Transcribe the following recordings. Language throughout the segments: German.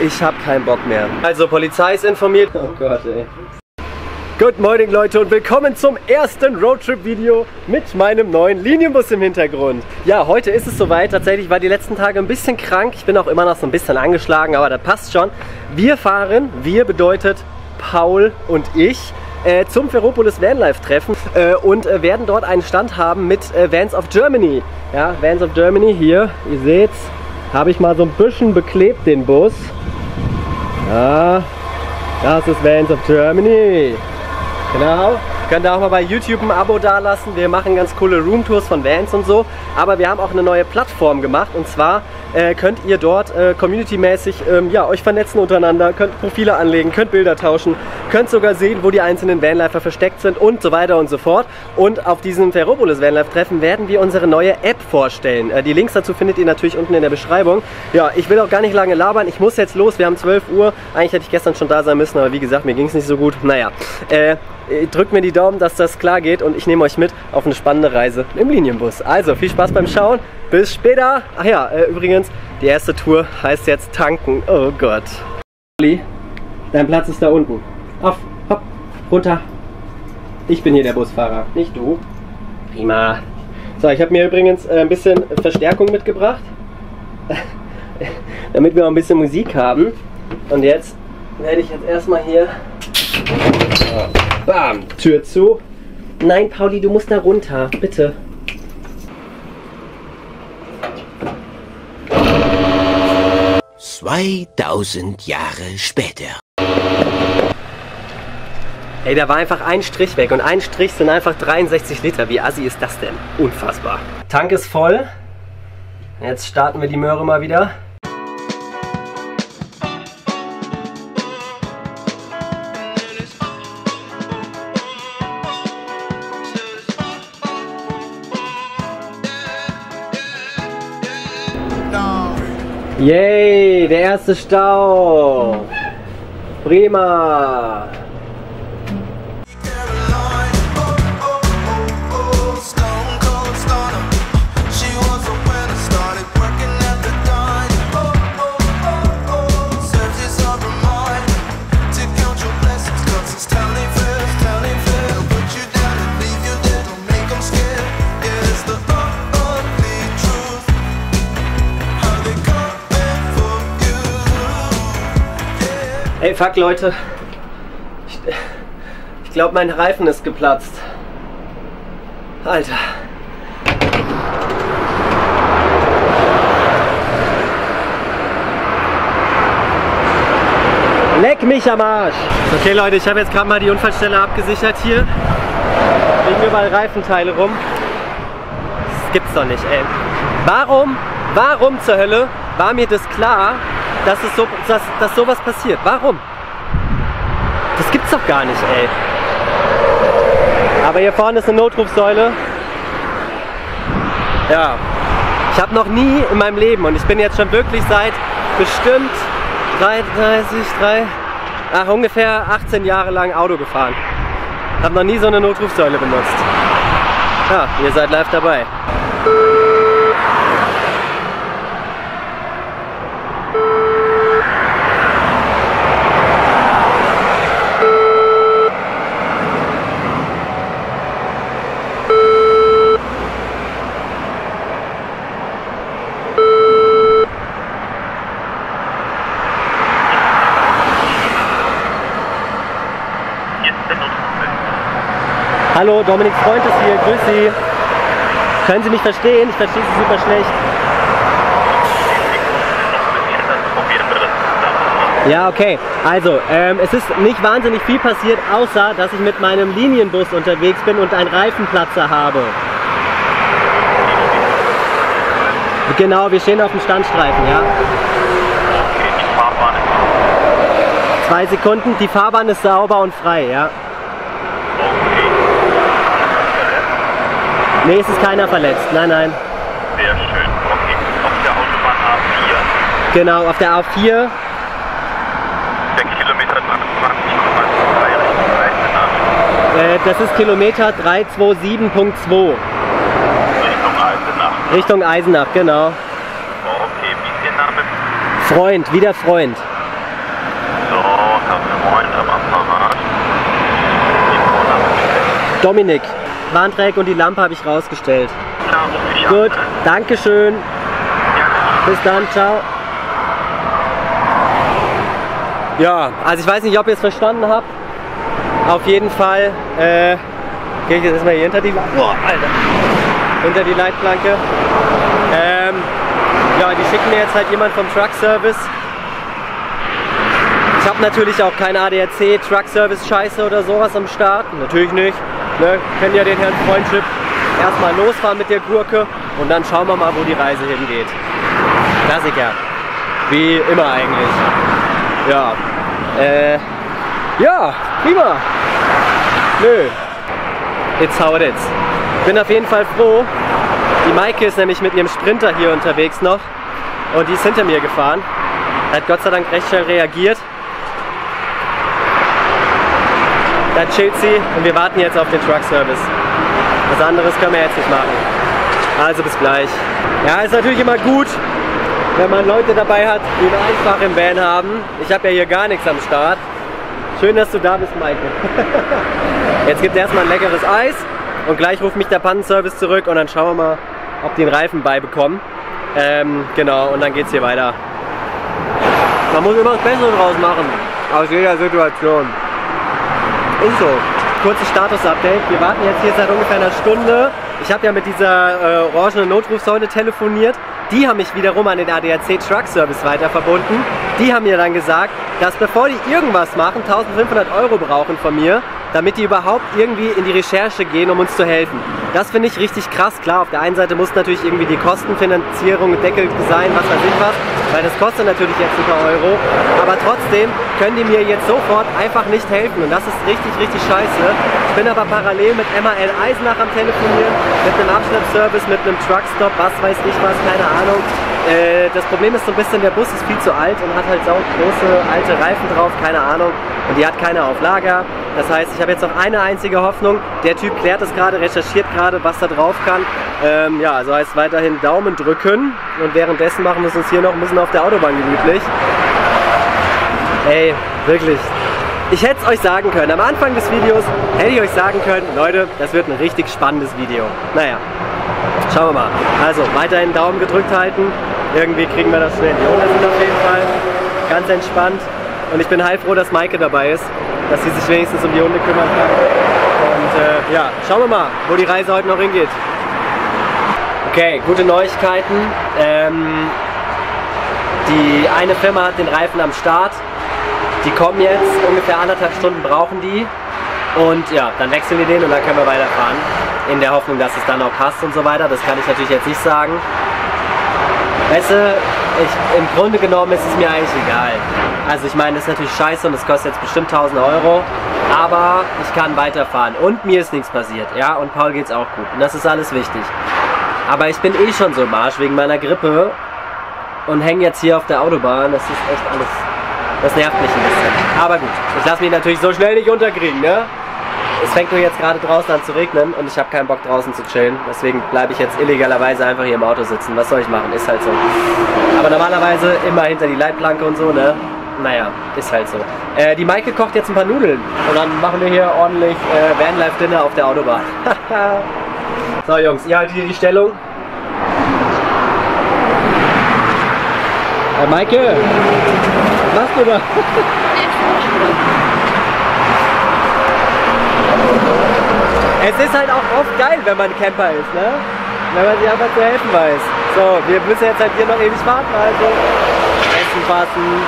Ich hab keinen Bock mehr. Also, Polizei ist informiert. Oh Gott, ey. Good morning, Leute, und willkommen zum ersten Roadtrip-Video mit meinem neuen Linienbus im Hintergrund. Ja, heute ist es soweit. Tatsächlich war die letzten Tage ein bisschen krank. Ich bin auch immer noch so ein bisschen angeschlagen, aber das passt schon. Wir fahren, wir bedeutet Paul und ich, zum Ferropolis Vanlife-Treffen und werden dort einen Stand haben mit Vans of Germany. Ja, Vans of Germany hier, ihr seht's, habe ich mal so ein bisschen beklebt den Bus. Ja, das ist Vans of Germany. Genau. Könnt ihr auch mal bei YouTube ein Abo dalassen. Wir machen ganz coole Roomtours von Vans und so. Aber wir haben auch eine neue Plattform gemacht. Und zwar könnt ihr dort community-mäßig ja, euch vernetzen untereinander, könnt Profile anlegen, könnt Bilder tauschen, könnt sogar sehen, wo die einzelnen Vanlifer versteckt sind und so weiter und so fort. Und auf diesem Ferropolis Vanlife-Treffen werden wir unsere neue App vorstellen. Die Links dazu findet ihr natürlich unten in der Beschreibung. Ja, ich will auch gar nicht lange labern. Ich muss jetzt los. Wir haben 12 Uhr. Eigentlich hätte ich gestern schon da sein müssen, aber wie gesagt, mir ging es nicht so gut. Naja, drückt mir die Daumen, dass das klar geht, und ich nehme euch mit auf eine spannende Reise im Linienbus. Also viel Spaß beim Schauen, bis später. Ach ja, übrigens, die erste Tour heißt jetzt tanken. Oh Gott. Olli, dein Platz ist da unten. Auf, hopp, runter. Ich bin hier der Busfahrer, nicht du. Prima. So, ich habe mir übrigens ein bisschen Verstärkung mitgebracht, damit wir auch ein bisschen Musik haben. Und jetzt werde ich jetzt erstmal hier... Bam! Tür zu. Nein, Pauli, du musst da runter. Bitte. »2000 Jahre später.« Ey, da war einfach ein Strich weg, und ein Strich sind einfach 63 Liter. Wie assi ist das denn? Unfassbar. Tank ist voll. Jetzt starten wir die Möhre mal wieder. Yay, der erste Stau. Prima. Ey, fuck, Leute. Ich glaube, mein Reifen ist geplatzt. Alter. Leck mich am Arsch. Okay, Leute, ich habe jetzt gerade mal die Unfallstelle abgesichert hier. Liegen überall Reifenteile rum. Das gibt's doch nicht, ey. Warum zur Hölle war mir das klar, dass sowas passiert? Warum? Das gibt's doch gar nicht, ey. Aber hier vorne ist eine Notrufsäule. Ja. Ich habe noch nie in meinem Leben, und ich bin jetzt schon wirklich seit bestimmt ungefähr 18 Jahre lang Auto gefahren. Habe noch nie so eine Notrufsäule benutzt. Ja, ihr seid live dabei. Hallo, Dominik Freund ist hier, grüß Sie. Können Sie mich verstehen? Ich verstehe Sie super schlecht. Ja, okay. Also, es ist nicht wahnsinnig viel passiert, außer dass ich mit meinem Linienbus unterwegs bin und einen Reifenplatzer habe. Genau, wir stehen auf dem Standstreifen, ja. Okay, die Fahrbahn ist sauber. 2 Sekunden, die Fahrbahn ist sauber und frei, ja. Nee, es ist keiner verletzt. Nein, nein. Sehr schön. Okay, auf der Autobahn A4. Genau, auf der A4. 6 Kilometer 3 das ist Kilometer 327.2. Richtung Eisenach. Richtung Eisenach, genau. Freund, wieder Freund. So, haben wir Freund am Apparat. Dominik, Warndreieck und die Lampe habe ich rausgestellt. Ja, ich gut, danke schön. Ja. Bis dann, ciao. Ja, also ich weiß nicht, ob ihr es verstanden habt. Auf jeden Fall gehe ich jetzt erstmal hier hinter die, hinter die Leitplanke. Ja, die schicken mir jetzt halt jemand vom Truck Service. Ich habe natürlich auch kein ADAC, Truck Service Scheiße oder sowas am Start. Natürlich nicht. Ne? Kennt ja den Herrn Freundship. Erstmal losfahren mit der Gurke und dann schauen wir mal, wo die Reise hingeht. Klassiker. Wie immer eigentlich. Ja. Ja, prima. Nö. It's how it is. Bin auf jeden Fall froh. Die Maike ist nämlich mit ihrem Sprinter hier unterwegs noch und die ist hinter mir gefahren. Hat Gott sei Dank recht schnell reagiert. Da chillt sie und wir warten jetzt auf den Truck Service. Was anderes können wir jetzt nicht machen. Also bis gleich. Ja, ist natürlich immer gut, wenn man Leute dabei hat, die einfach im Van haben. Ich habe ja hier gar nichts am Start. Schön, dass du da bist, Maike. Jetzt gibt es erstmal ein leckeres Eis. Und gleich ruft mich der Pannenservice zurück und dann schauen wir mal, ob die einen Reifen beibekommen. Genau, und dann geht's hier weiter. Man muss immer das Beste draus machen. Aus jeder Situation. Ist so. Kurzes Status-Update. Wir warten jetzt hier seit ungefähr einer Stunde. Ich habe ja mit dieser orangenen Notrufsäule telefoniert. Die haben mich wiederum an den ADAC Truck Service weiter verbunden. Die haben mir dann gesagt, dass bevor die irgendwas machen, 1.500 € brauchen von mir, damit die überhaupt irgendwie in die Recherche gehen, um uns zu helfen. Das finde ich richtig krass. Klar, auf der einen Seite muss natürlich irgendwie die Kostenfinanzierung deckelt sein, was weiß ich was, weil das kostet natürlich jetzt ein paar Euro. Aber trotzdem können die mir jetzt sofort einfach nicht helfen und das ist richtig, richtig scheiße. Ich bin aber parallel mit MAN Eisenach am Telefonieren, mit einem Abschleppservice, mit einem Truckstop, was weiß ich was, keine Ahnung. Das Problem ist so ein bisschen, der Bus ist viel zu alt und hat halt sau große alte Reifen drauf, keine Ahnung. Und die hat keiner auf Lager. Das heißt, ich habe jetzt noch eine einzige Hoffnung. Der Typ klärt es gerade, recherchiert gerade, was da drauf kann. Ja, also heißt weiterhin Daumen drücken. Und währenddessen machen wir es uns hier noch ein bisschen auf der Autobahn gemütlich. Ey, wirklich. Ich hätte es euch sagen können. Am Anfang des Videos hätte ich euch sagen können, Leute, das wird ein richtig spannendes Video. Naja, schauen wir mal. Also, weiterhin Daumen gedrückt halten. Irgendwie kriegen wir das schnell. Die Hunde sind auf jeden Fall ganz entspannt. Und ich bin heilfroh, dass Maike dabei ist, dass sie sich wenigstens um die Hunde kümmern kann. Und ja, schauen wir mal, wo die Reise heute noch hingeht. Okay, gute Neuigkeiten. Die eine Firma hat den Reifen am Start. Die kommen jetzt, ungefähr 1,5 Stunden brauchen die. Und ja, dann wechseln wir den und dann können wir weiterfahren. In der Hoffnung, dass es dann auch passt und so weiter. Das kann ich natürlich jetzt nicht sagen. Weißt du, im Grunde genommen ist es mir eigentlich egal. Also ich meine, das ist natürlich scheiße und es kostet jetzt bestimmt 1.000 €, aber ich kann weiterfahren und mir ist nichts passiert, ja, und Paul geht's auch gut und das ist alles wichtig. Aber ich bin eh schon so im Arsch wegen meiner Grippe und hänge jetzt hier auf der Autobahn, das ist echt alles, das nervt mich ein bisschen. Aber gut, ich lasse mich natürlich so schnell nicht unterkriegen, ne? Es fängt nur jetzt gerade draußen an zu regnen und ich habe keinen Bock draußen zu chillen. Deswegen bleibe ich jetzt illegalerweise einfach hier im Auto sitzen. Was soll ich machen? Ist halt so. Aber normalerweise immer hinter die Leitplanke und so, ne? Naja, ist halt so. Die Maike kocht jetzt ein paar Nudeln und dann machen wir hier ordentlich Vanlife-Dinner auf der Autobahn. So Jungs, ihr haltet hier die Stellung. Maike, was machst du da? Es ist halt auch oft geil, wenn man Camper ist, ne? Wenn man sich einfach zu helfen weiß. So, wir müssen jetzt halt hier noch ewig warten, also Essen passen.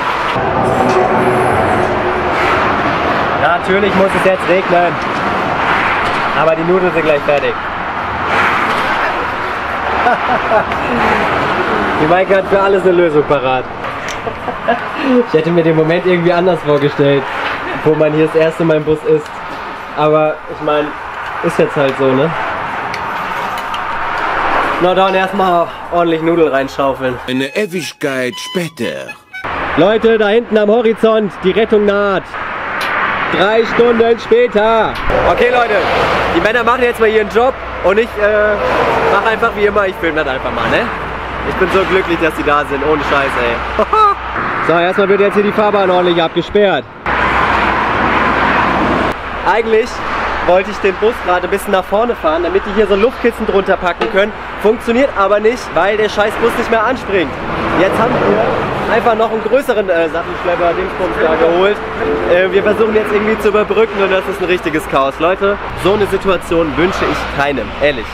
Natürlich muss es jetzt regnen. Aber die Nudeln sind gleich fertig. Die Maike hat für alles eine Lösung parat. Ich hätte mir den Moment irgendwie anders vorgestellt, wo man hier das erste Mal im Bus ist. Aber ich meine, ist jetzt halt so, ne? Na dann erstmal ordentlich Nudeln reinschaufeln. Eine Ewigkeit später. Leute, da hinten am Horizont, die Rettung naht. 3 Stunden später. Okay Leute, die Männer machen jetzt mal ihren Job und ich mache einfach wie immer, ich filme das einfach mal, ne? Ich bin so glücklich, dass sie da sind, ohne Scheiß, ey. So, erstmal wird jetzt hier die Fahrbahn ordentlich abgesperrt. Eigentlich wollte ich den Bus gerade ein bisschen nach vorne fahren, damit die hier so ein Luftkissen drunter packen können. Funktioniert aber nicht, weil der scheiß Bus nicht mehr anspringt. Jetzt haben wir einfach noch einen größeren Sattelschlepper da geholt. Wir versuchen jetzt irgendwie zu überbrücken und das ist ein richtiges Chaos. Leute, so eine Situation wünsche ich keinem, ehrlich.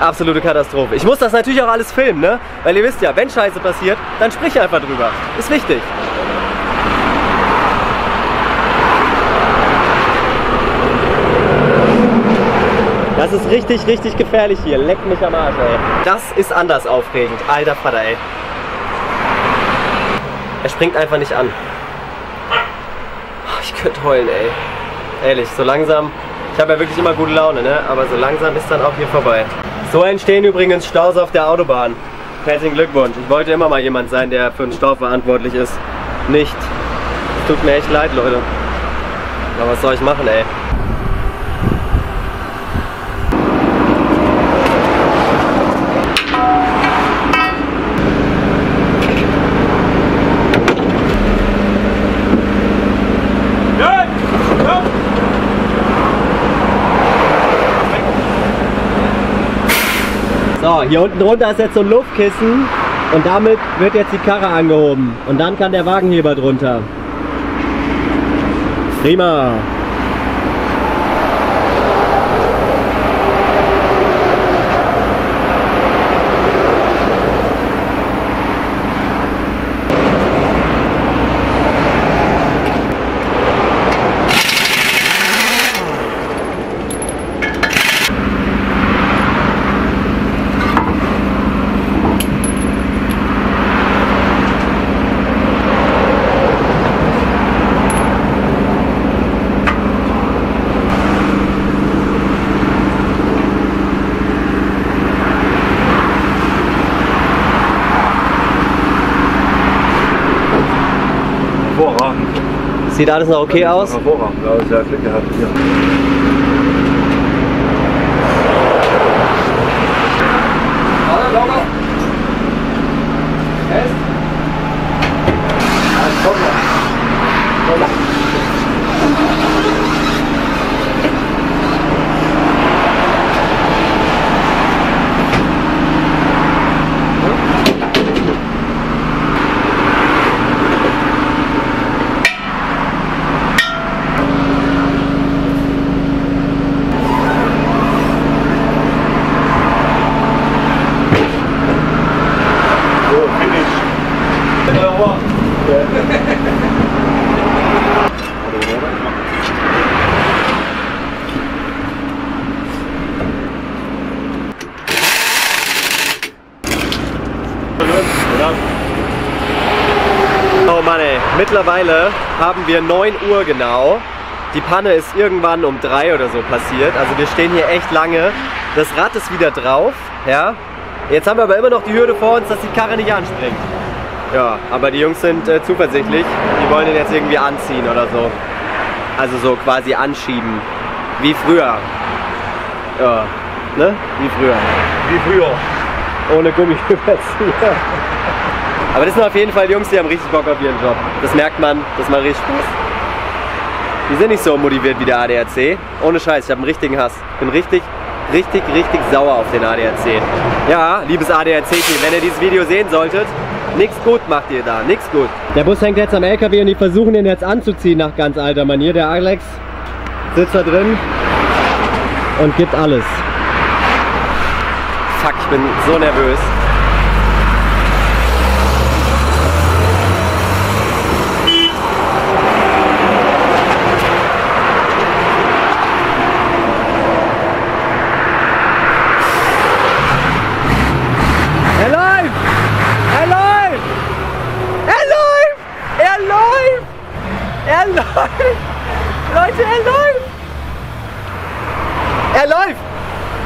Absolute Katastrophe. Ich muss das natürlich auch alles filmen, ne? Weil ihr wisst ja, wenn Scheiße passiert, dann sprich einfach drüber. Ist wichtig. Das ist richtig, richtig gefährlich hier. Leck mich am Arsch, ey. Das ist anders aufregend. Alter Vater, ey. Er springt einfach nicht an. Ich könnte heulen, ey. Ehrlich, so langsam. Ich habe ja wirklich immer gute Laune, ne? Aber so langsam ist dann auch hier vorbei. So entstehen übrigens Staus auf der Autobahn. Herzlichen Glückwunsch. Ich wollte immer mal jemand sein, der für einen Stau verantwortlich ist. Nicht. Es tut mir echt leid, Leute. Aber was soll ich machen, ey? So, hier unten drunter ist jetzt so ein Luftkissen und damit wird jetzt die Karre angehoben und dann kann der Wagenheber drunter. Prima. Sieht alles noch okay aus? Hervorragend, ja, sehr Glück gehabt hier. Oh Mann, ey. Mittlerweile haben wir 9 Uhr genau. Die Panne ist irgendwann um 3 oder so passiert. Also wir stehen hier echt lange. Das Rad ist wieder drauf. Ja. Jetzt haben wir aber immer noch die Hürde vor uns, dass die Karre nicht anspringt. Ja, aber die Jungs sind zuversichtlich. Die wollen den jetzt irgendwie anziehen oder so. Also so quasi anschieben. Wie früher. Ja, ne? Wie früher. Wie früher. Ohne Gummibürzieher. Aber das sind auf jeden Fall Jungs, die haben richtig Bock auf ihren Job. Das merkt man, das macht richtig Spaß. Die sind nicht so motiviert wie der ADAC. Ohne Scheiß, ich habe einen richtigen Hass. Bin richtig sauer auf den ADAC. Ja, liebes ADAC-Team, wenn ihr dieses Video sehen solltet, nichts gut macht ihr da, nichts gut. Der Bus hängt jetzt am LKW und die versuchen den jetzt anzuziehen nach ganz alter Manier. Der Alex sitzt da drin und gibt alles. Fuck, ich bin so nervös. Er läuft! Er läuft! Er läuft! Er läuft! Er läuft! Leute, er läuft! Er läuft!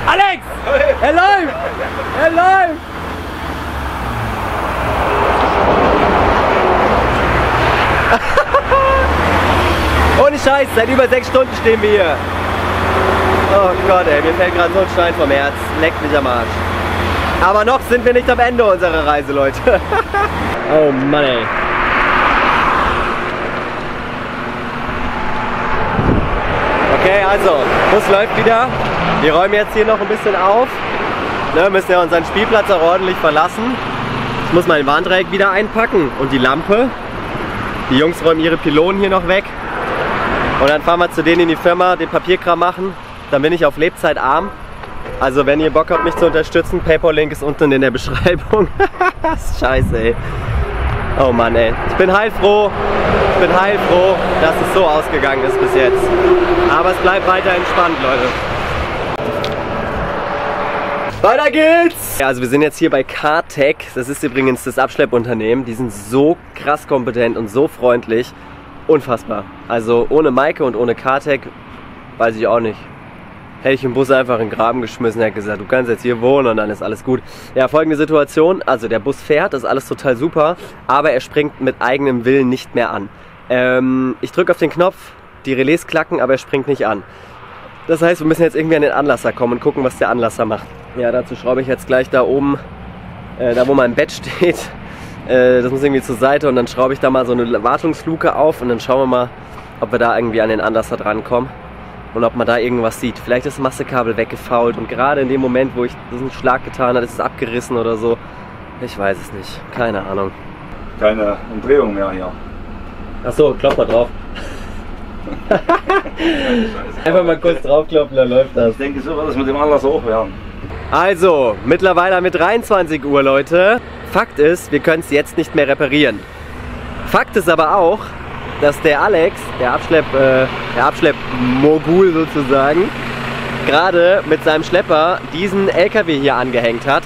Alex! Er läuft! Er läuft! Ohne Scheiß, seit über 6 Stunden stehen wir hier. Oh Gott, ey, mir fällt gerade so ein Stein vom Herz. Leck mich am Arsch. Aber noch sind wir nicht am Ende unserer Reise, Leute. Oh Mann, ey. Also, Bus läuft wieder. Wir räumen jetzt hier noch ein bisschen auf. Ne, müssen ja unseren Spielplatz auch ordentlich verlassen. Ich muss mein Warndreieck wieder einpacken und die Lampe. Die Jungs räumen ihre Pylonen hier noch weg. Und dann fahren wir zu denen in die Firma, den Papierkram machen. Dann bin ich auf Lebzeit arm. Also wenn ihr Bock habt, mich zu unterstützen, PayPal-Link ist unten in der Beschreibung. Scheiße, ey. Oh Mann, ey. Ich bin heilfroh, dass es so ausgegangen ist bis jetzt. Aber es bleibt weiter entspannt, Leute. Weiter geht's! Ja, also wir sind jetzt hier bei Cartec. Das ist übrigens das Abschleppunternehmen. Die sind so krass kompetent und so freundlich. Unfassbar. Also ohne Maike und ohne Cartec weiß ich auch nicht. Hätte ich den Bus einfach in den Graben geschmissen, hätte gesagt, du kannst jetzt hier wohnen und dann ist alles gut. Ja, folgende Situation, also der Bus fährt, das ist alles total super, aber er springt mit eigenem Willen nicht mehr an. Ich drücke auf den Knopf, die Relais klacken, aber er springt nicht an. Das heißt, wir müssen jetzt irgendwie an den Anlasser kommen und gucken, was der Anlasser macht. Ja, dazu schraube ich jetzt gleich da oben, da wo mein Bett steht, das muss irgendwie zur Seite und dann schraube ich da mal so eine Wartungsluke auf und dann schauen wir mal, ob wir da irgendwie an den Anlasser drankommen. Und ob man da irgendwas sieht. Vielleicht ist das Massekabel weggefault und gerade in dem Moment, wo ich diesen Schlag getan habe, ist es abgerissen oder so. Ich weiß es nicht. Keine Ahnung. Keine Umdrehung mehr hier. Achso, klopft mal drauf. Einfach mal kurz draufkloppen, dann läuft das. Ich denke, so wird es mit dem Anlass auch werden. Also, mittlerweile mit 23 Uhr, Leute. Fakt ist, wir können es jetzt nicht mehr reparieren. Fakt ist aber auch, dass der Alex, der Abschleppmogul sozusagen, gerade mit seinem Schlepper diesen LKW hier angehängt hat.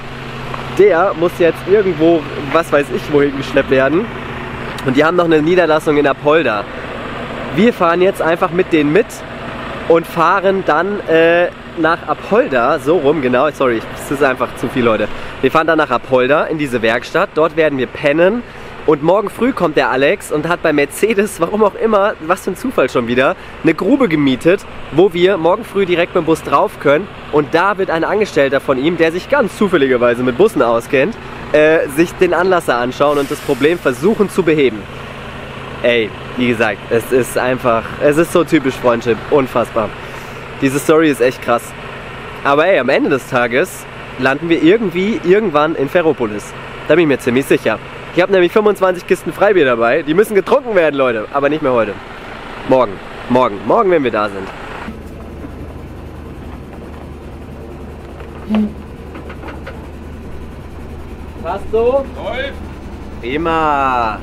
Der muss jetzt irgendwo, was weiß ich, wohin geschleppt werden. Und die haben noch eine Niederlassung in Apolda. Wir fahren jetzt einfach mit denen mit und fahren dann nach Apolda, so rum, genau, sorry, es ist einfach zu viel, Leute. Wir fahren dann nach Apolda in diese Werkstatt, dort werden wir pennen. Und morgen früh kommt der Alex und hat bei Mercedes, warum auch immer, was für ein Zufall schon wieder, eine Grube gemietet, wo wir morgen früh direkt mit dem Bus drauf können. Und da wird ein Angestellter von ihm, der sich ganz zufälligerweise mit Bussen auskennt, sich den Anlasser anschauen und das Problem versuchen zu beheben. Ey, wie gesagt, es ist einfach, es ist so typisch Freundship, unfassbar. Diese Story ist echt krass. Aber ey, am Ende des Tages landen wir irgendwie, irgendwann in Ferropolis. Da bin ich mir ziemlich sicher. Ich habe nämlich 25 Kisten Freibier dabei. Die müssen getrunken werden, Leute. Aber nicht mehr heute. Morgen, wenn wir da sind. Passt so? Läuft. Prima.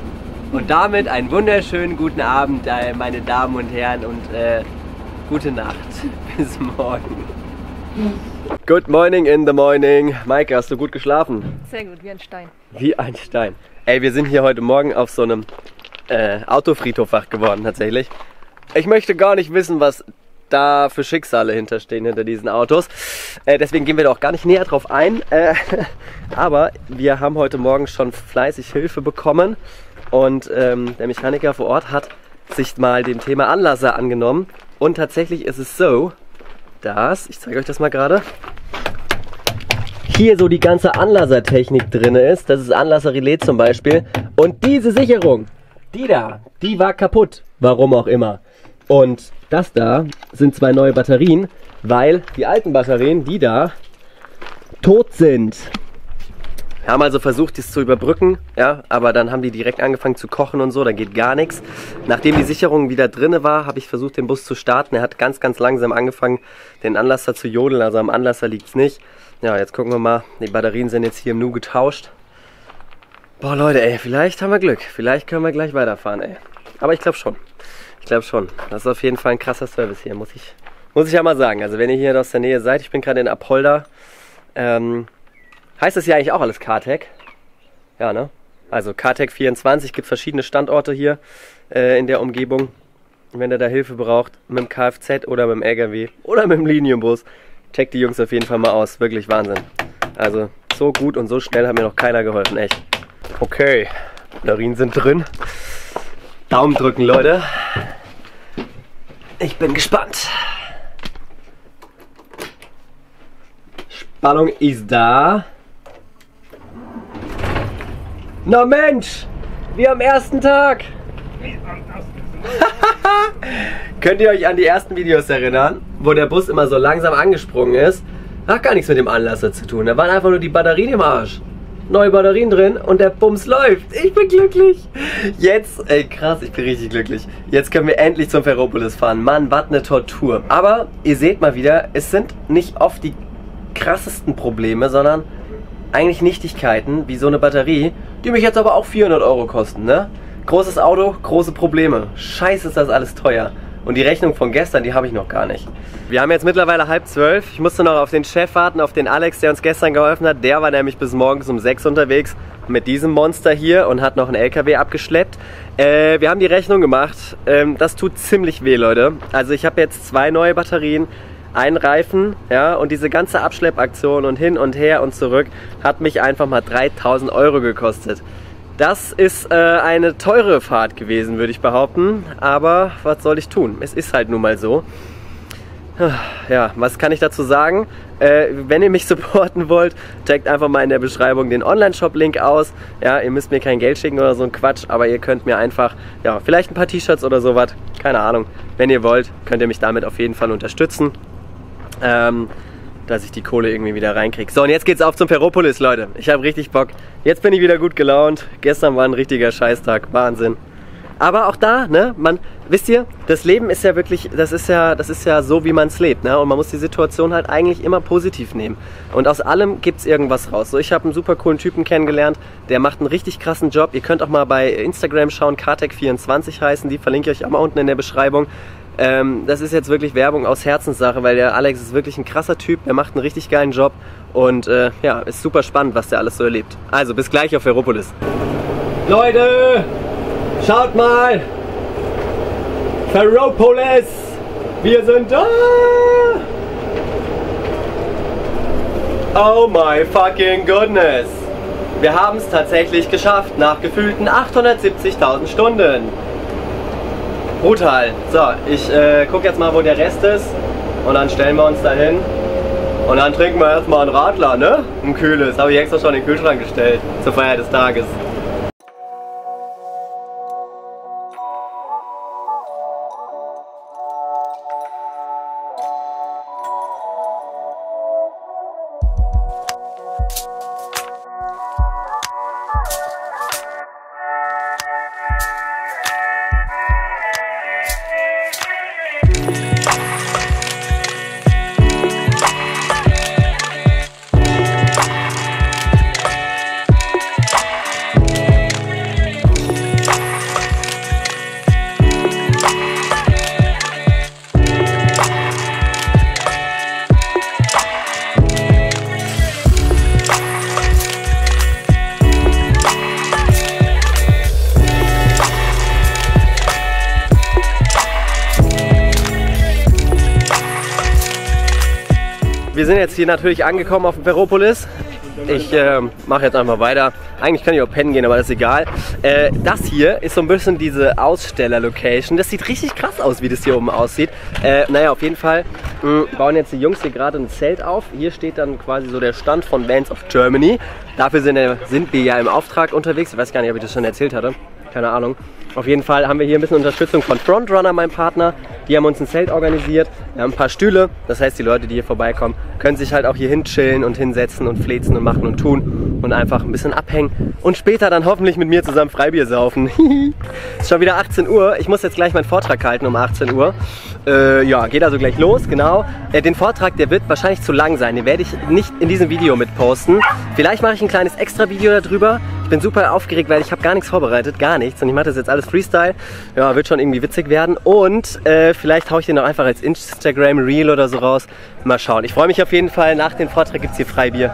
Und damit einen wunderschönen guten Abend, meine Damen und Herren. Und gute Nacht. Bis morgen. Good morning in the morning. Maike, hast du gut geschlafen? Sehr gut, wie ein Stein. Wie ein Stein. Ey, wir sind hier heute Morgen auf so einem Autofriedhof wach geworden, tatsächlich. Ich möchte gar nicht wissen, was da für Schicksale hinterstehen, hinter diesen Autos. Deswegen gehen wir da auch gar nicht näher drauf ein. Aber wir haben heute Morgen schon fleißig Hilfe bekommen. Und der Mechaniker vor Ort hat sich mal dem Thema Anlasser angenommen. Und tatsächlich ist es so, dass, ich zeige euch das mal gerade, hier so die ganze Anlassertechnik drin ist. Das ist Anlasserrelais zum Beispiel. Und diese Sicherung, die da, die war kaputt. Warum auch immer. Und das da sind zwei neue Batterien, weil die alten Batterien, die da, tot sind. Wir haben also versucht, das zu überbrücken, ja, aber dann haben die direkt angefangen zu kochen und so, da geht gar nichts. Nachdem die Sicherung wieder drin war, habe ich versucht, den Bus zu starten. Er hat ganz, ganz langsam angefangen, den Anlasser zu jodeln, also am Anlasser liegt es nicht. Ja, jetzt gucken wir mal, die Batterien sind jetzt hier im Nu getauscht. Boah, Leute, ey, vielleicht haben wir Glück, vielleicht können wir gleich weiterfahren, ey. Aber ich glaube schon. Das ist auf jeden Fall ein krasser Service hier, muss ich ja mal sagen. Also wenn ihr hier aus der Nähe seid, ich bin gerade in Apolda, heißt das hier eigentlich auch alles Cartec? Ja, ne? Also Cartec24, gibt verschiedene Standorte hier in der Umgebung. Wenn ihr da Hilfe braucht, mit dem Kfz oder mit dem LKW oder mit dem Linienbus, checkt die Jungs auf jeden Fall mal aus. Wirklich Wahnsinn. Also so gut und so schnell hat mir noch keiner geholfen, echt. Okay, Batterien sind drin. Daumen drücken, Leute. Ich bin gespannt. Spannung ist da. Na Mensch, wie am ersten Tag. Könnt ihr euch an die ersten Videos erinnern, wo der Bus immer so langsam angesprungen ist? Hat gar nichts mit dem Anlasser zu tun. Da waren einfach nur die Batterien im Arsch. Neue Batterien drin und der Bums läuft. Ich bin glücklich. Jetzt, ey krass, ich bin richtig glücklich. Jetzt können wir endlich zum Ferropolis fahren. Mann, was eine Tortur. Aber ihr seht mal wieder, es sind nicht oft die krassesten Probleme, sondern eigentlich Nichtigkeiten, wie so eine Batterie, die mich jetzt aber auch 400 € kosten, ne? Großes Auto, große Probleme. Scheiße, ist das alles teuer. Und die Rechnung von gestern, die habe ich noch gar nicht. Wir haben jetzt mittlerweile 11:30. Ich musste noch auf den Chef warten, auf den Alex, der uns gestern geholfen hat. Der war nämlich bis morgens um 6 unterwegs mit diesem Monster hier und hat noch einen LKW abgeschleppt. Wir haben die Rechnung gemacht. Das tut ziemlich weh, Leute. Also ich habe jetzt 2 neue Batterien, einen Reifen, ja, und diese ganze Abschleppaktion und hin und her und zurück hat mich einfach mal 3.000 € gekostet. Das ist eine teure Fahrt gewesen, würde ich behaupten, aber was soll ich tun? Es ist halt nun mal so. Ja, was kann ich dazu sagen? Wenn ihr mich supporten wollt, checkt einfach mal in der Beschreibung den Online-Shop-Link aus. Ja, ihr müsst mir kein Geld schicken oder so ein Quatsch, aber ihr könnt mir einfach, ja, vielleicht ein paar T-Shirts oder sowas, keine Ahnung. Wenn ihr wollt, könnt ihr mich damit auf jeden Fall unterstützen. Dass ich die Kohle irgendwie wieder reinkriege. So, und jetzt geht's auf zum Ferropolis, Leute. Ich habe richtig Bock. Jetzt bin ich wieder gut gelaunt. Gestern war ein richtiger Scheißtag. Wahnsinn. Aber auch da, ne, man, wisst ihr, das Leben ist ja wirklich, das ist ja so, wie man es lebt, ne? Und man muss die Situation halt eigentlich immer positiv nehmen. Und aus allem gibt es irgendwas raus. So, ich habe einen super coolen Typen kennengelernt, der macht einen richtig krassen Job. Ihr könnt auch mal bei Instagram schauen, Cartec24 heißen, die verlinke ich euch auch mal unten in der Beschreibung. Das ist jetzt wirklich Werbung aus Herzenssache, weil der Alex ist wirklich ein krasser Typ, der macht einen richtig geilen Job und ja, ist super spannend, was der alles so erlebt. Also, bis gleich auf Ferropolis. Leute, schaut mal! Ferropolis! Wir sind da! Oh my fucking goodness! Wir haben es tatsächlich geschafft, nach gefühlten 870.000 Stunden. Brutal. So, ich gucke jetzt mal, wo der Rest ist und dann stellen wir uns da hin und dann trinken wir erstmal einen Radler, ne? Ein kühles. Habe ich extra schon in den Kühlschrank gestellt zur Feier des Tages. Wir sind jetzt hier natürlich angekommen auf dem Ferropolis. Ich mache jetzt einfach weiter. Eigentlich kann ich auch pennen gehen, aber das ist egal. Das hier ist so ein bisschen diese Aussteller-Location. Das sieht richtig krass aus, wie das hier oben aussieht. Naja, auf jeden Fall bauen jetzt die Jungs hier gerade ein Zelt auf. Hier steht dann quasi so der Stand von Vans of Germany. Dafür sind wir ja im Auftrag unterwegs. Ich weiß gar nicht, ob ich das schon erzählt hatte. Keine Ahnung. Auf jeden Fall haben wir hier ein bisschen Unterstützung von Frontrunner, meinem Partner. Die haben uns ein Zelt organisiert. Wir haben ein paar Stühle. Das heißt, die Leute, die hier vorbeikommen, können sich halt auch hier hin chillen und hinsetzen und flezen und machen und tun und einfach ein bisschen abhängen und später dann hoffentlich mit mir zusammen Freibier saufen. Ist schon wieder 18 Uhr. Ich muss jetzt gleich meinen Vortrag halten um 18 Uhr. Ja, geht also gleich los, genau. Den Vortrag, der wird wahrscheinlich zu lang sein. Den werde ich nicht in diesem Video mit posten. Vielleicht mache ich ein kleines Extra-Video darüber. Ich bin super aufgeregt, weil ich habe gar nichts vorbereitet, gar nichts. Und ich mache das jetzt alles Freestyle. Ja, wird schon irgendwie witzig werden. Und vielleicht haue ich den auch einfach als Instagram-Reel oder so raus. Mal schauen. Ich freue mich auf jeden Fall. Nach dem Vortrag gibt es hier Freibier.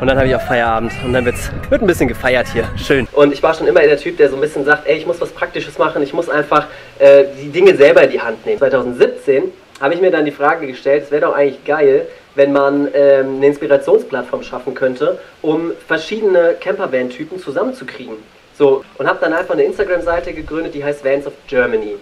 Und dann habe ich auch Feierabend. Und dann wird ein bisschen gefeiert hier. Schön. Und ich war schon immer der Typ, der so ein bisschen sagt, ey, ich muss was Praktisches machen. Ich muss einfach die Dinge selber in die Hand nehmen. 2017 habe ich mir dann die Frage gestellt, es wäre doch eigentlich geil, wenn man eine Inspirationsplattform schaffen könnte, um verschiedene Campervan-Typen zusammenzukriegen. So, und habe dann einfach eine Instagram-Seite gegründet, die heißt Vans of Germany.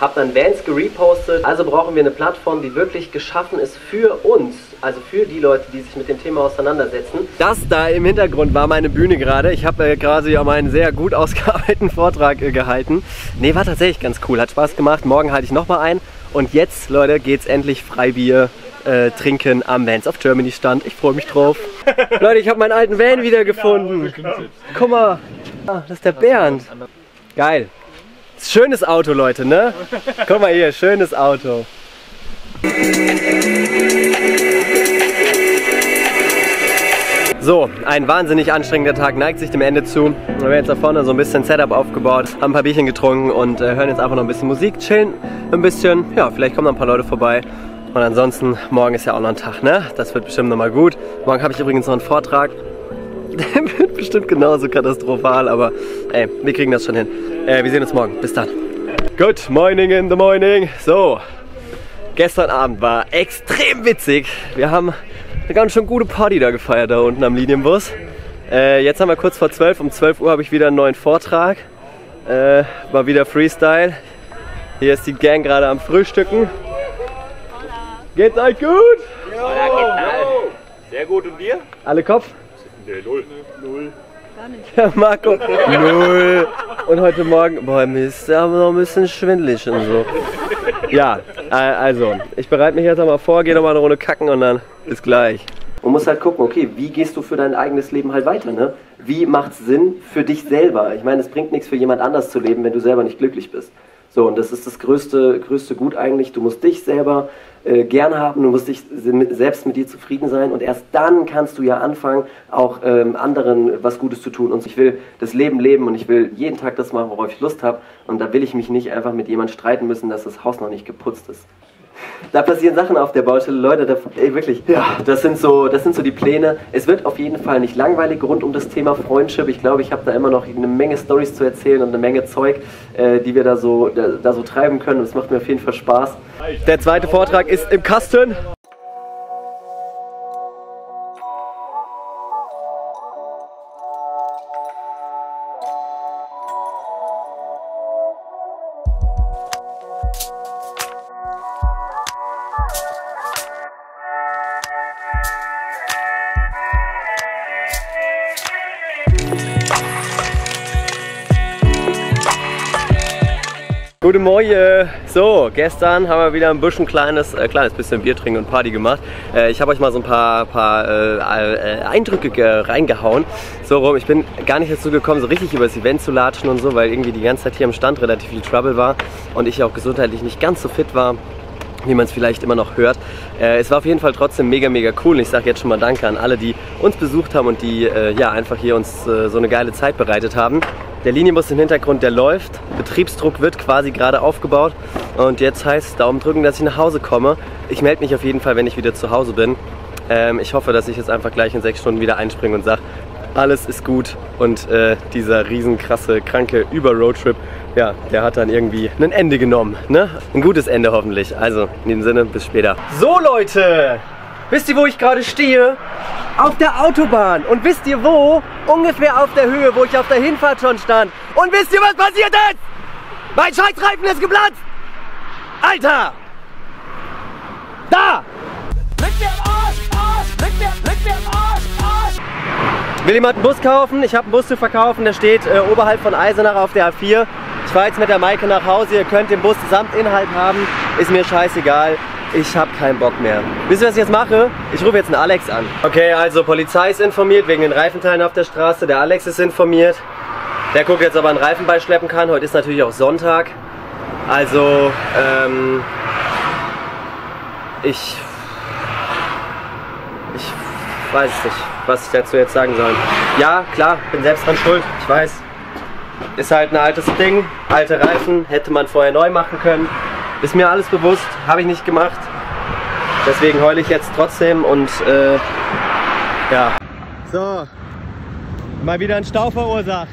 habe dann Vans gerepostet. Also brauchen wir eine Plattform, die wirklich geschaffen ist für uns, also für die Leute, die sich mit dem Thema auseinandersetzen. Das da im Hintergrund war meine Bühne gerade. Ich habe quasi auch einen sehr gut ausgearbeiteten Vortrag gehalten. Nee, war tatsächlich ganz cool, hat Spaß gemacht. Morgen halte ich nochmal ein. Und jetzt, Leute, geht's endlich Freibier trinken am Vans of Germany Stand. Ich freue mich drauf. Leute, ich habe meinen alten Van wiedergefunden. Guck mal, das ist der Bernd. Geil. Schönes Auto, Leute, ne? Guck mal hier, schönes Auto. So, ein wahnsinnig anstrengender Tag neigt sich dem Ende zu. Wir haben jetzt da vorne so ein bisschen Setup aufgebaut, haben ein paar Bierchen getrunken und hören jetzt einfach noch ein bisschen Musik, chillen ein bisschen. Ja, vielleicht kommen noch ein paar Leute vorbei. Und ansonsten, morgen ist ja auch noch ein Tag, ne? Das wird bestimmt nochmal gut. Morgen habe ich übrigens noch einen Vortrag. Der wird bestimmt genauso katastrophal, aber ey, wir kriegen das schon hin. Wir sehen uns morgen. Bis dann. Good morning in the morning. So, gestern Abend war extrem witzig. Wir haben eine ganz schön gute Party da gefeiert, da unten am Linienbus. Jetzt haben wir kurz vor 12, um 12 Uhr habe ich wieder einen neuen Vortrag. Mal wieder Freestyle. Hier ist die Gang gerade am Frühstücken. Geht's euch gut? Jo. Sehr gut, und dir? Alle Kopf? Nee, null. Gar nicht. Ja, Marco, null. Und heute Morgen, boah, Mist, da haben wir noch ein bisschen schwindelig und so. Ja, also, ich bereite mich jetzt nochmal vor, gehe nochmal eine Runde kacken und dann bis gleich. Man muss halt gucken, okay, wie gehst du für dein eigenes Leben halt weiter, ne? Wie macht's Sinn für dich selber? Ich meine, es bringt nichts für jemand anders zu leben, wenn du selber nicht glücklich bist. So, und das ist das größte Gut eigentlich. Du musst dich selber gern haben, du musst dich selbst mit dir zufrieden sein und erst dann kannst du ja anfangen, auch anderen was Gutes zu tun. Und ich will das Leben leben und ich will jeden Tag das machen, worauf ich Lust habe. Und da will ich mich nicht einfach mit jemandem streiten müssen, dass das Haus noch nicht geputzt ist. Da passieren Sachen auf der Baustelle, Leute, da, ey, wirklich, ja, das sind so die Pläne. Es wird auf jeden Fall nicht langweilig rund um das Thema Freundship. Ich glaube, ich habe da immer noch eine Menge Storys zu erzählen und eine Menge Zeug, die wir da so treiben können. Und es macht mir auf jeden Fall Spaß. Der zweite Vortrag ist im Kasten. Guten Morgen! So, gestern haben wir wieder ein bisschen kleines bisschen Bier trinken und Party gemacht. Ich habe euch mal so ein paar Eindrücke reingehauen. So rum, ich bin gar nicht dazu gekommen, so richtig über das Event zu latschen und so, weil irgendwie die ganze Zeit hier am Stand relativ viel Trouble war und ich auch gesundheitlich nicht ganz so fit war, wie man es vielleicht immer noch hört. Es war auf jeden Fall trotzdem mega, mega cool. Und ich sage jetzt schon mal Danke an alle, die uns besucht haben und die ja einfach hier uns so eine geile Zeit bereitet haben. Der Linienbus im Hintergrund, der läuft. Betriebsdruck wird quasi gerade aufgebaut. Und jetzt heißt es Daumen drücken, dass ich nach Hause komme. Ich melde mich auf jeden Fall, wenn ich wieder zu Hause bin. Ich hoffe, dass ich jetzt einfach gleich in 6 Stunden wieder einspringe und sage, alles ist gut. Und dieser riesenkrasse, kranke Über-Roadtrip, ja, der hat dann irgendwie ein Ende genommen, ne? Ein gutes Ende hoffentlich. Also, in dem Sinne, bis später. So, Leute! Wisst ihr, wo ich gerade stehe? Auf der Autobahn. Und wisst ihr wo? Ungefähr auf der Höhe, wo ich auf der Hinfahrt schon stand. Und wisst ihr, was passiert ist? Mein Scheißreifen ist geplatzt! Alter! Da! Leck mir am Arsch! Leck mir am Arsch! Will jemand einen Bus kaufen? Ich habe einen Bus zu verkaufen. Der steht oberhalb von Eisenach auf der A4. Ich fahre jetzt mit der Maike nach Hause. Ihr könnt den Bus samt Inhalt haben. Ist mir scheißegal. Ich habe keinen Bock mehr. Wisst ihr, was ich jetzt mache? Ich rufe jetzt einen Alex an. Okay, also Polizei ist informiert wegen den Reifenteilen auf der Straße. Der Alex ist informiert. Der guckt jetzt, ob er einen Reifen beischleppen kann. Heute ist natürlich auch Sonntag. Also, ich weiß nicht, was ich dazu jetzt sagen soll. Ja, klar, bin selbst dran schuld. Ich weiß. Ist halt ein altes Ding. Alte Reifen hätte man vorher neu machen können. Ist mir alles bewusst, habe ich nicht gemacht. Deswegen heule ich jetzt trotzdem und ja. So, mal wieder einen Stau verursacht.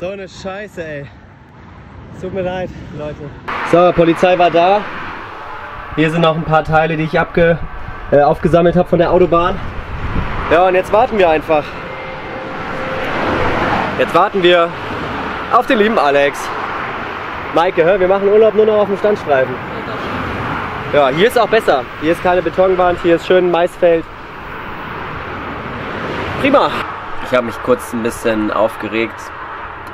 So eine Scheiße, ey. Tut mir leid, Leute. So, Polizei war da. Hier sind noch ein paar Teile, die ich aufgesammelt habe von der Autobahn. Ja, und jetzt warten wir einfach. Jetzt warten wir auf den lieben Alex. Maike, hör, wir machen Urlaub nur noch auf dem Standstreifen. Ja, hier ist auch besser. Hier ist keine Betonwand, hier ist schön Maisfeld. Prima. Ich habe mich kurz ein bisschen aufgeregt,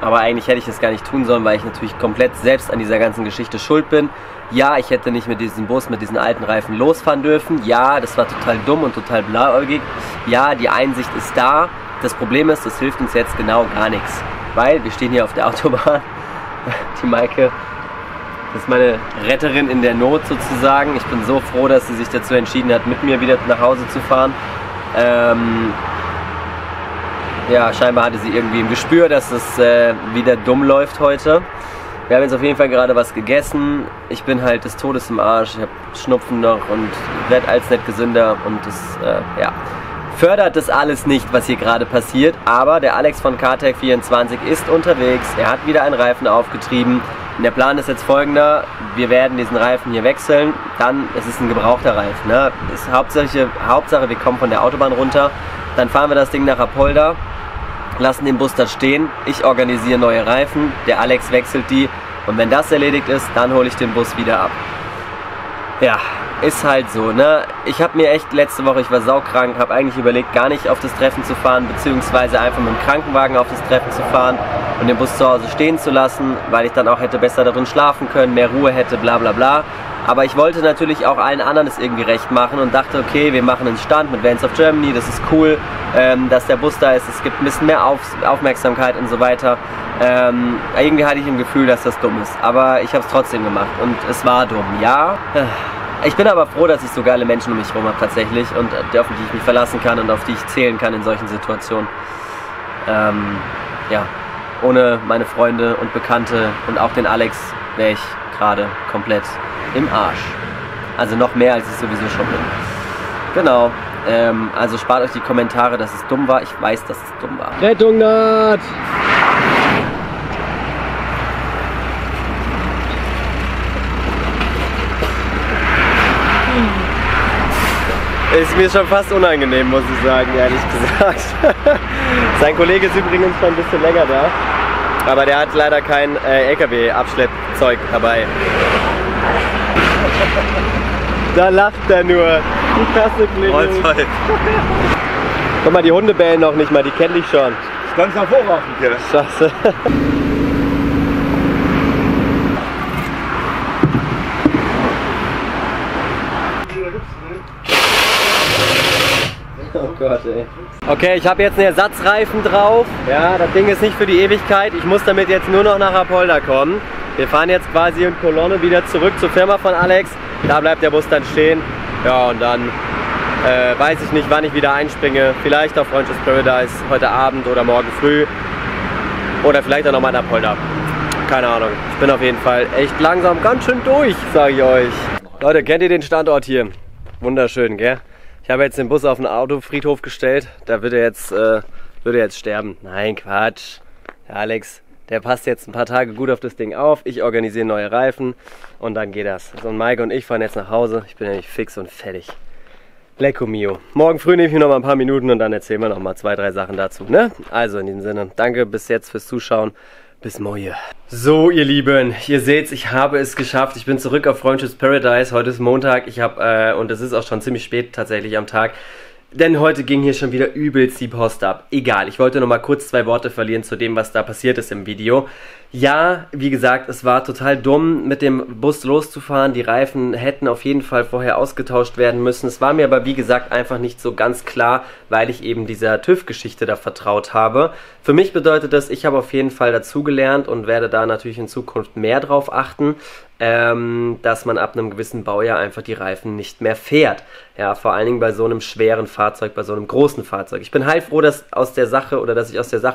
aber eigentlich hätte ich das gar nicht tun sollen, weil ich natürlich komplett selbst an dieser ganzen Geschichte schuld bin. Ja, ich hätte nicht mit diesem Bus, mit diesen alten Reifen losfahren dürfen. Ja, das war total dumm und total blauäugig. Ja, die Einsicht ist da. Das Problem ist, das hilft uns jetzt genau gar nichts, weil wir stehen hier auf der Autobahn. Die Maike, das ist meine Retterin in der Not sozusagen. Ich bin so froh, dass sie sich dazu entschieden hat, mit mir wieder nach Hause zu fahren. Ja, scheinbar hatte sie irgendwie im Gespür, dass es wieder dumm läuft heute. Wir haben jetzt auf jeden Fall gerade was gegessen. Ich bin halt des Todes im Arsch. Ich habe Schnupfen noch und werde als nicht gesünder. Und das ja, fördert das alles nicht, was hier gerade passiert. Aber der Alex von Cartec24 ist unterwegs. Er hat wieder einen Reifen aufgetrieben. Und der Plan ist jetzt folgender. Wir werden diesen Reifen hier wechseln. Dann, es ist ein gebrauchter Reifen. Ne? Ist Hauptsache, wir kommen von der Autobahn runter. Dann fahren wir das Ding nach Apolda, lassen den Bus da stehen, ich organisiere neue Reifen, der Alex wechselt die und wenn das erledigt ist, dann hole ich den Bus wieder ab. Ja, ist halt so, ne? Ich habe mir echt letzte Woche, ich war saukrank, habe eigentlich überlegt, gar nicht auf das Treffen zu fahren, beziehungsweise einfach mit dem Krankenwagen auf das Treffen zu fahren und den Bus zu Hause stehen zu lassen, weil ich dann auch hätte besser darin schlafen können, mehr Ruhe hätte, bla bla bla. Aber ich wollte natürlich auch allen anderen es irgendwie recht machen und dachte, okay, wir machen einen Stand mit Vans of Germany, das ist cool, dass der Bus da ist, es gibt ein bisschen mehr Aufmerksamkeit und so weiter. Irgendwie hatte ich im Gefühl, dass das dumm ist, aber ich habe es trotzdem gemacht und es war dumm, ja. Ich bin aber froh, dass ich so geile Menschen um mich herum habe tatsächlich und auf die ich mich verlassen kann und auf die ich zählen kann in solchen Situationen. Ja, ohne meine Freunde und Bekannte und auch den Alex wäre ich gerade komplett im Arsch. Also noch mehr, als ich sowieso schon bin. Genau. Also spart euch die Kommentare, dass es dumm war. Ich weiß, dass es dumm war. Rettung naht! Ist mir schon fast unangenehm, muss ich sagen, ehrlich gesagt. Sein Kollege ist übrigens schon ein bisschen länger da. Aber der hat leider kein LKW-Abschleppzeug dabei. Da lacht er nur. Die Tasse. Guck mal, die Hunde bellen noch nicht mal, die kenne ich schon. Das ist ganz hervorragend hier. Scheiße. Oh Gott, ey. Okay, ich habe jetzt einen Ersatzreifen drauf. Ja, das Ding ist nicht für die Ewigkeit. Ich muss damit jetzt nur noch nach Apolda kommen. Wir fahren jetzt quasi in Kolonne wieder zurück zur Firma von Alex. Da bleibt der Bus dann stehen. Ja, und dann weiß ich nicht, wann ich wieder einspringe. Vielleicht auf Freundship Paradise heute Abend oder morgen früh. Oder vielleicht auch nochmal in Apolda. Keine Ahnung. Ich bin auf jeden Fall echt langsam ganz schön durch, sage ich euch. Leute, kennt ihr den Standort hier? Wunderschön, gell? Ich habe jetzt den Bus auf den Autofriedhof gestellt. Da wird er jetzt sterben. Nein, Quatsch. Der Alex... Der passt jetzt ein paar Tage gut auf das Ding auf. Ich organisiere neue Reifen und dann geht das. So, und Maike und ich fahren jetzt nach Hause. Ich bin nämlich fix und fertig. Lecco mio. Morgen früh nehme ich mir noch mal ein paar Minuten und dann erzählen wir noch mal zwei, drei Sachen dazu. Ne? Also in diesem Sinne, danke bis jetzt fürs Zuschauen. Bis morgen. So, ihr Lieben, ihr seht's, ich habe es geschafft. Ich bin zurück auf Freundship Paradise. Heute ist Montag. Ich habe, und es ist auch schon ziemlich spät tatsächlich am Tag. Denn heute ging hier schon wieder übelst die Post ab. Egal, ich wollte noch mal kurz zwei Worte verlieren zu dem, was da passiert ist im Video. Ja, wie gesagt, es war total dumm, mit dem Bus loszufahren. Die Reifen hätten auf jeden Fall vorher ausgetauscht werden müssen. Es war mir aber, wie gesagt, einfach nicht so ganz klar, weil ich eben dieser TÜV-Geschichte da vertraut habe. Für mich bedeutet das, ich habe auf jeden Fall dazugelernt und werde da natürlich in Zukunft mehr drauf achten, dass man ab einem gewissen Baujahr einfach die Reifen nicht mehr fährt. Ja, vor allen Dingen bei so einem schweren Fahrzeug, bei so einem großen Fahrzeug. Ich bin heilfroh, dass ich aus der Sache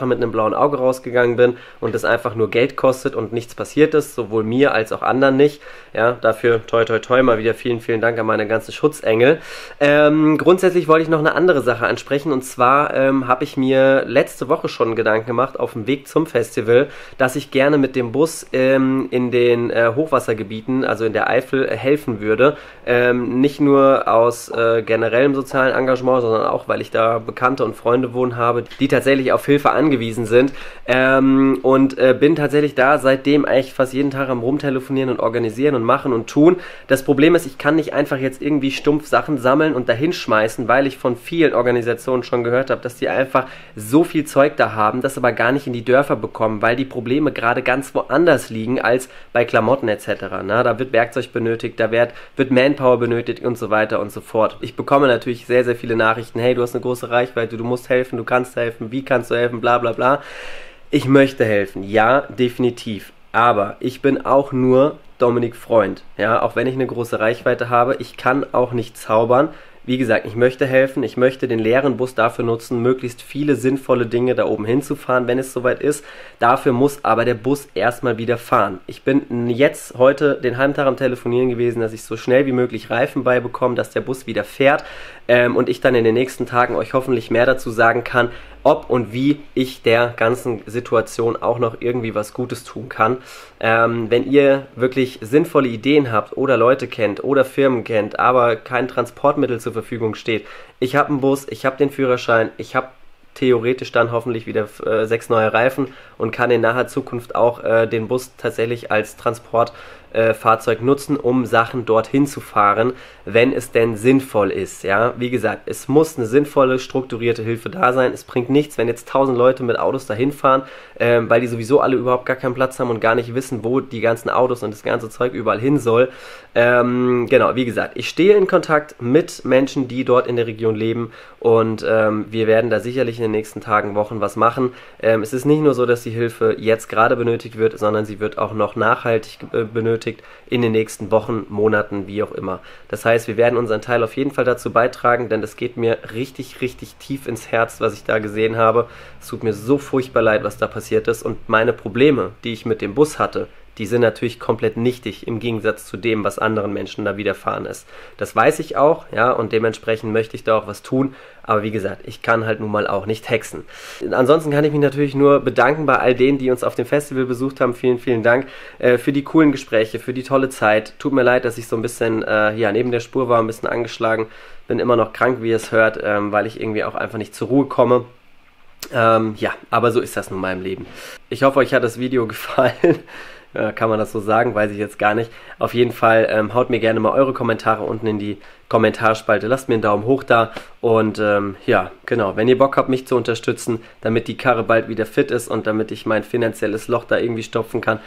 mit einem blauen Auge rausgegangen bin und das einfach nur Geld kostet und nichts passiert ist, sowohl mir als auch anderen nicht. Ja, dafür toi toi toi mal wieder vielen, vielen Dank an meine ganzen Schutzengel. Grundsätzlich wollte ich noch eine andere Sache ansprechen und zwar habe ich mir letzte Woche schon Gedanken gemacht auf dem Weg zum Festival, dass ich gerne mit dem Bus in den Hochwasser Hochwassergebieten, also in der Eifel, helfen würde. Nicht nur aus generellem sozialen Engagement, sondern auch, weil ich da Bekannte und Freunde wohnen habe, die tatsächlich auf Hilfe angewiesen sind. Und bin tatsächlich da seitdem eigentlich fast jeden Tag am Rumtelefonieren und organisieren und machen und tun. Das Problem ist, ich kann nicht einfach jetzt irgendwie stumpf Sachen sammeln und dahin schmeißen, weil ich von vielen Organisationen schon gehört habe, dass die einfach so viel Zeug da haben, das aber gar nicht in die Dörfer bekommen, weil die Probleme gerade ganz woanders liegen als bei Klamotten etc. Na, da wird Werkzeug benötigt, da wird Manpower benötigt und so weiter und so fort. Ich bekomme natürlich sehr, sehr viele Nachrichten, hey, du hast eine große Reichweite, du musst helfen, du kannst helfen, wie kannst du helfen, bla bla bla. Ich möchte helfen, ja, definitiv. Aber ich bin auch nur Dominik Freund. Ja, auch wenn ich eine große Reichweite habe, ich kann auch nicht zaubern. Wie gesagt, ich möchte helfen, ich möchte den leeren Bus dafür nutzen, möglichst viele sinnvolle Dinge da oben hinzufahren, wenn es soweit ist. Dafür muss aber der Bus erstmal wieder fahren. Ich bin jetzt heute den halben Tag am Telefonieren gewesen, dass ich so schnell wie möglich Reifen beibekomme, dass der Bus wieder fährt und ich dann in den nächsten Tagen euch hoffentlich mehr dazu sagen kann, ob und wie ich der ganzen Situation auch noch irgendwie was Gutes tun kann. Wenn ihr wirklich sinnvolle Ideen habt oder Leute kennt oder Firmen kennt, aber kein Transportmittel zur Verfügung steht. Ich habe einen Bus, ich habe den Führerschein, ich habe theoretisch dann hoffentlich wieder 6 neue Reifen und kann in naher Zukunft auch den Bus tatsächlich als Transportfahrzeug nutzen, um Sachen dorthin zu fahren, wenn es denn sinnvoll ist. Ja? Wie gesagt, es muss eine sinnvolle, strukturierte Hilfe da sein. Es bringt nichts, wenn jetzt 1000 Leute mit Autos dahin fahren, weil die sowieso alle überhaupt gar keinen Platz haben und gar nicht wissen, wo die ganzen Autos und das ganze Zeug überall hin soll. Genau, wie gesagt, ich stehe in Kontakt mit Menschen, die dort in der Region leben und wir werden da sicherlich in den nächsten Tagen, Wochen was machen. Es ist nicht nur so, dass die Hilfe jetzt gerade benötigt wird, sondern sie wird auch noch nachhaltig benötigt in den nächsten Wochen, Monaten, wie auch immer. Das heißt, wir werden unseren Teil auf jeden Fall dazu beitragen, denn das geht mir richtig, richtig tief ins Herz, was ich da gesehen habe. Es tut mir so furchtbar leid, was da passiert ist und meine Probleme, die ich mit dem Bus hatte, die sind natürlich komplett nichtig im Gegensatz zu dem, was anderen Menschen da widerfahren ist. Das weiß ich auch, ja, und dementsprechend möchte ich da auch was tun. Aber wie gesagt, ich kann halt nun mal auch nicht hexen. Ansonsten kann ich mich natürlich nur bedanken bei all denen, die uns auf dem Festival besucht haben. Vielen, vielen Dank für die coolen Gespräche, für die tolle Zeit. Tut mir leid, dass ich so ein bisschen ja, neben der Spur war, ein bisschen angeschlagen. Bin immer noch krank, wie ihr es hört, weil ich irgendwie auch einfach nicht zur Ruhe komme. Ja, aber so ist das nun mal im Leben. Ich hoffe, euch hat das Video gefallen. Kann man das so sagen? Weiß ich jetzt gar nicht. Auf jeden Fall haut mir gerne mal eure Kommentare unten in die Kommentarspalte. Lasst mir einen Daumen hoch da. Und ja, genau. Wenn ihr Bock habt, mich zu unterstützen, damit die Karre bald wieder fit ist und damit ich mein finanzielles Loch da irgendwie stopfen kann,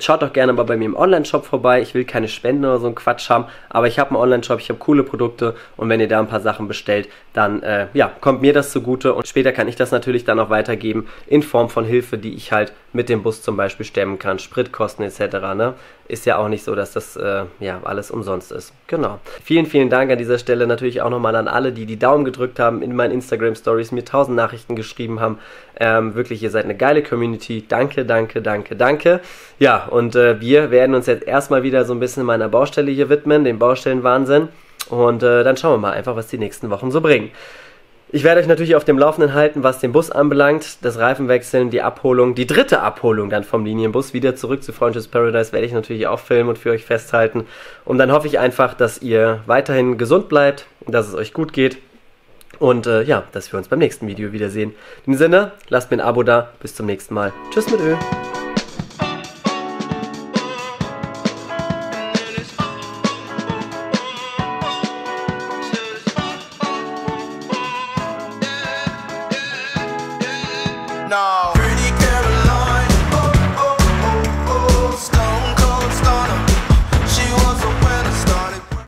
schaut doch gerne mal bei mir im Online-Shop vorbei. Ich will keine Spenden oder so einen Quatsch haben, aber ich habe einen Online-Shop, ich habe coole Produkte und wenn ihr da ein paar Sachen bestellt, dann ja, kommt mir das zugute und später kann ich das natürlich dann auch weitergeben in Form von Hilfe, die ich halt mit dem Bus zum Beispiel stemmen kann, Spritkosten etc. Ne? Ist ja auch nicht so, dass das ja, alles umsonst ist. Genau. Vielen, vielen Dank an dieser Stelle natürlich auch nochmal an alle, die Daumen gedrückt haben in meinen Instagram-Stories, mir 1000 Nachrichten geschrieben haben. Wirklich, ihr seid eine geile Community. Danke, danke, danke, danke. Ja, und wir werden uns jetzt erstmal wieder so ein bisschen meiner Baustelle hier widmen, dem Baustellenwahnsinn. Und dann schauen wir mal einfach, was die nächsten Wochen so bringen. Ich werde euch natürlich auf dem Laufenden halten, was den Bus anbelangt, das Reifenwechseln, die Abholung, die dritte Abholung dann vom Linienbus, wieder zurück zu Freundship Paradise, werde ich natürlich auch filmen und für euch festhalten. Und dann hoffe ich einfach, dass ihr weiterhin gesund bleibt, dass es euch gut geht. Und ja, dass wir uns beim nächsten Video wiedersehen. In dem Sinne, lasst mir ein Abo da. Bis zum nächsten Mal. Tschüss mit Ö.